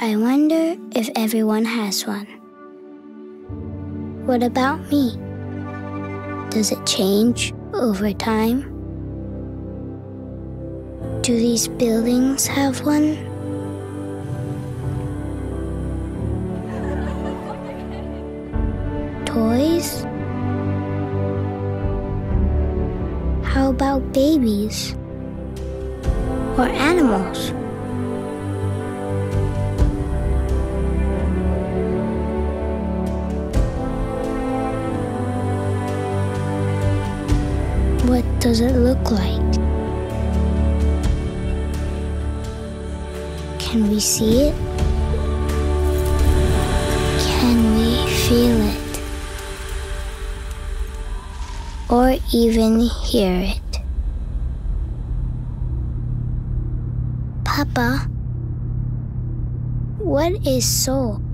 I wonder if everyone has one. What about me? Does it change over time? Do these buildings have one? Toys? How about babies? Or animals? What does it look like? Can we see it? Can we feel it? Or even hear it? Papa, what is soul?